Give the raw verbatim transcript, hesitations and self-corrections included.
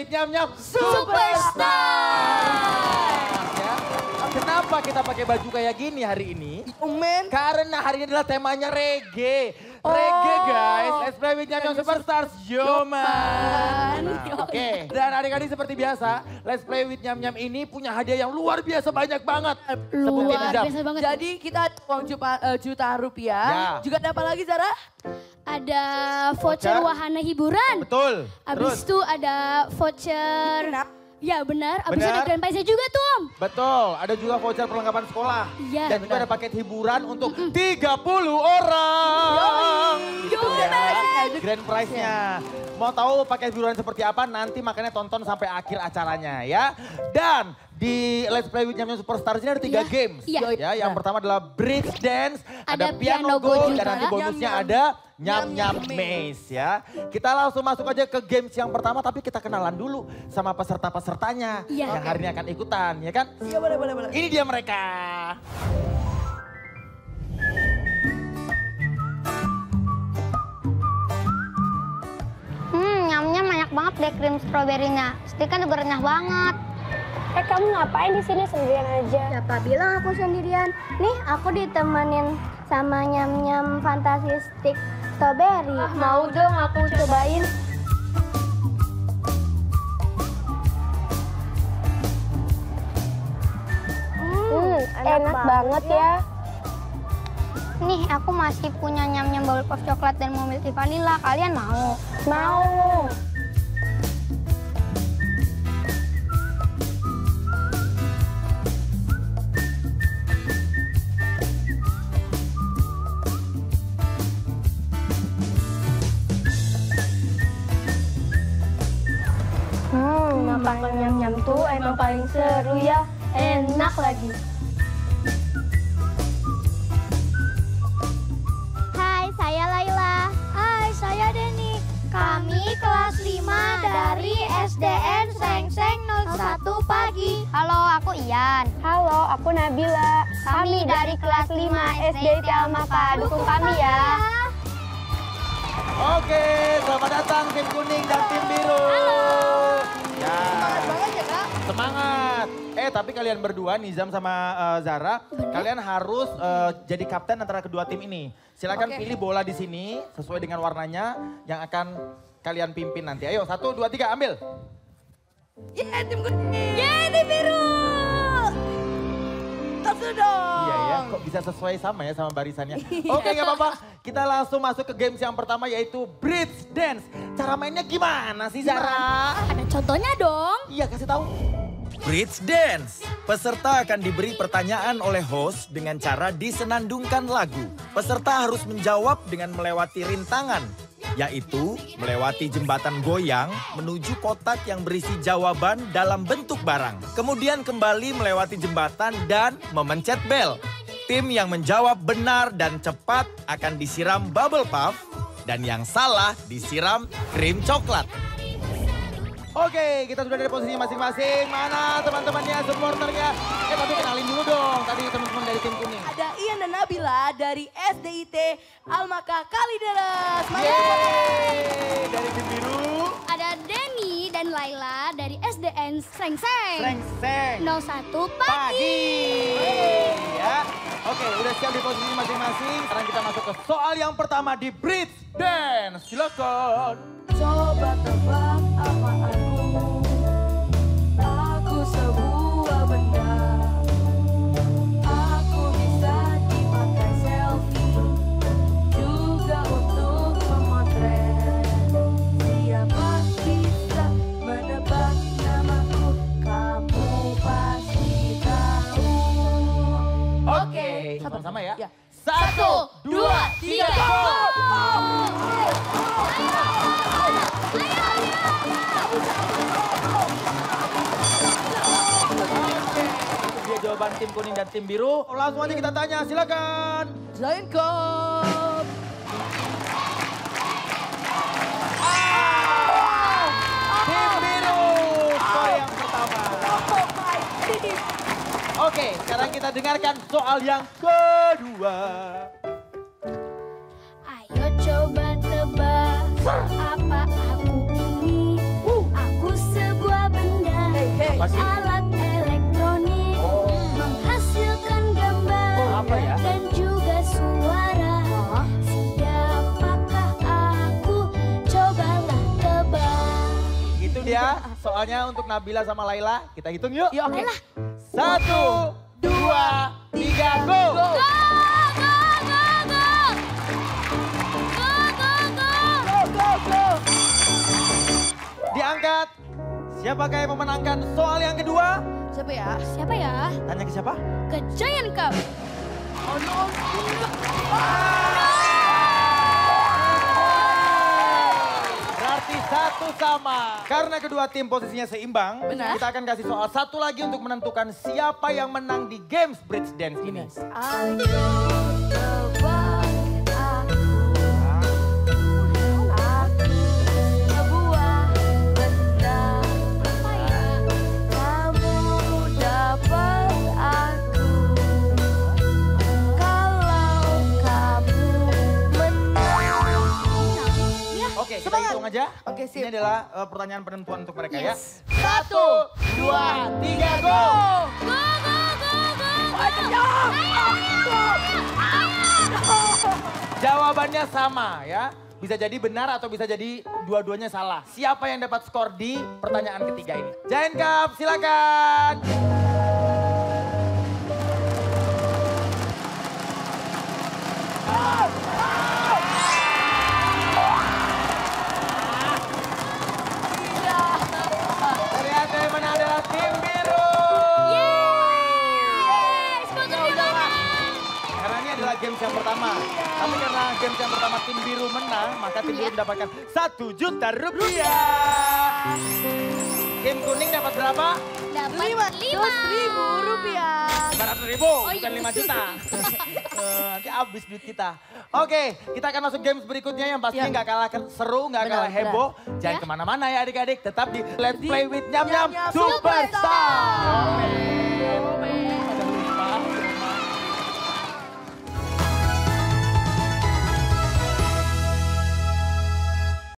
Beat Nyam Nyam Superstar. Ya. Kenapa kita pakai baju kayak gini hari ini? Umen. Karena hari ini adalah temanya reggae. Oh. Reggae guys, S D T L Beat Nyam Nyam Superstar, yo man. Oke, okay. Dan adik-adik seperti biasa, Let's Play with Nyam Nyam ini punya hadiah yang luar biasa banyak banget. Luar biasa banget. Jadi kita ada uang juta rupiah. Ya. Juga ada apa lagi Zara? Ada voucher wahana hiburan. Betul. Abis itu ada voucher. Ya benar, abis benar. Ada grand prize juga tuh Om. Betul, ada juga voucher perlengkapan sekolah. Ya, dan benar. Juga ada paket hiburan untuk mm -mm. tiga puluh orang. Yo, yo, ya. Grand prize-nya. Mau tahu paket hiburan seperti apa, nanti makanya tonton sampai akhir acaranya ya. Dan di Let's Play with Nyam Nyam Superstar ini ada tiga ya, games. Ya. Ya, yang pertama adalah Bridge Dance, ada, ada Piano Go, dan nanti bonusnya Nyam. Ada Nyam Nyam Maze ya. Kita langsung masuk aja ke games yang pertama, tapi kita kenalan dulu sama peserta-pesertanya ya, yang okay. hari ini akan ikutan, ya kan? Iya boleh, boleh, boleh. Ini dia mereka. Hmm, nyamnya banyak banget deh krim stroberinya. Stiknya berenyah banget. Eh kamu ngapain di sini sendirian aja? Siapa bilang aku sendirian? Nih aku ditemenin sama nyam-nyam fantasistik. Strawberry. Ah, mau dong aku cobain. Hmm, enak, enak banget ya. ya. Nih, aku masih punya nyam-nyam bubble coklat dan mobil vanilla. Kalian mau? Mau. Makan nyam-nyam tuh emang paling seru ya, enak lagi. Hai, saya Laila. Hai, saya Denny. Kami kelas lima dari S D N Sengseng nol satu Pagi. Halo, aku Ian. Halo, aku Nabila. Kami, Kami dari kelas lima S D T L Mapa. Dukung kami ya. Oke, selamat datang tim kuning dan tim biru. Halo. Ya. Semangat banget ya Kak. Semangat. Eh tapi kalian berdua, Nizam sama uh, Zara, bener. Kalian harus uh, jadi kapten antara kedua tim ini. Silakan okay. pilih bola di sini sesuai dengan warnanya yang akan kalian pimpin nanti. Ayo satu, dua, tiga, ambil. Yeay tim kuning. Yeay tim biru. Langsung dong. Iya ya, kok bisa sesuai sama ya sama barisannya. Oke gak apa-apa, kita langsung masuk ke games yang pertama yaitu Bridge Dance. Cara mainnya gimana sih Zara? Ada contohnya dong. Iya kasih tahu. Bridge Dance. Peserta akan diberi pertanyaan oleh host dengan cara disenandungkan lagu. Peserta harus menjawab dengan melewati rintangan, yaitu melewati jembatan goyang menuju kotak yang berisi jawaban dalam bentuk barang. Kemudian kembali melewati jembatan dan memencet bel. Tim yang menjawab benar dan cepat akan disiram bubble puff dan yang salah disiram krim coklat. Oke, kita sudah dari posisi masing-masing. Mana teman-temannya, supporternya? Eh, tapi kenalin dulu dong. Tadi teman-teman dari tim kuning. Ada Ian dan Nabila dari S D I T L Mapa Kalideres. Dari tim biru. Ada Denny dan Laila dari S D N Sengseng. Sengseng. nol satu Pagi. Ya. Oke, udah siap di posisi masing-masing. Sekarang kita masuk ke soal yang pertama di Bridge Dance. Silakan. Coba tebak apa aku, aku sebuah benda, aku bisa dipakai selfie, juga untuk memotret, siapa bisa menebak namaku, kamu pasti tahu. Oke, sama-sama ya. ya. Satu, dua, tiga, go! Jawaban tim kuning dan tim biru. Langsung aja kita tanya, silakan. Giant Cup. Ah, tim biru. Soal yang pertama. Oke, sekarang kita dengarkan soal yang kedua. Ayo coba tebak apa aku ini. Aku sebut. soalnya untuk Nabila sama Laila. Kita hitung yuk. Yuk, oke. Satu, dua, tiga, go! Go, go, go, go! Go, go, go! Go, go, go! Diangkat. Siapakah yang memenangkan soal yang kedua? Siapa ya? Siapa ya? Tanya ke siapa? Ke Giant Cup. Oh no! Ah! Satu sama. Karena kedua tim posisinya seimbang, benar? Kita akan kasih soal satu lagi untuk menentukan siapa yang menang di games Bridge Dance ini. Aja. Oke, sip. Ini adalah uh, pertanyaan penentuan untuk mereka, yes. Ya. Satu, dua, tiga, go! Go, go, go, go, go! Ayo, ayo, ayo, ayo, ayo. Jawabannya sama ya. Bisa jadi benar atau bisa jadi dua-duanya salah. Siapa yang dapat skor di pertanyaan ketiga ini? Jane Cup, silakan. Oh, oh. Games yang pertama, iya. Tapi karena games yang pertama tim biru menang, maka tim biru mendapatkan satu juta rupiah. Tim kuning dapat berapa? Dapat lima ratus ribu rupiah. Lima ratus ribu, oh, bukan lima juta. uh, nanti habis duit kita. Oke, okay, kita akan masuk games berikutnya yang pastinya nggak ya. kalah seru, nggak kalah heboh. Jangan ya? kemana-mana ya adik-adik, tetap di Let's Play with Nyam Nyam, Nyam, Nyam Superstar. Superstar.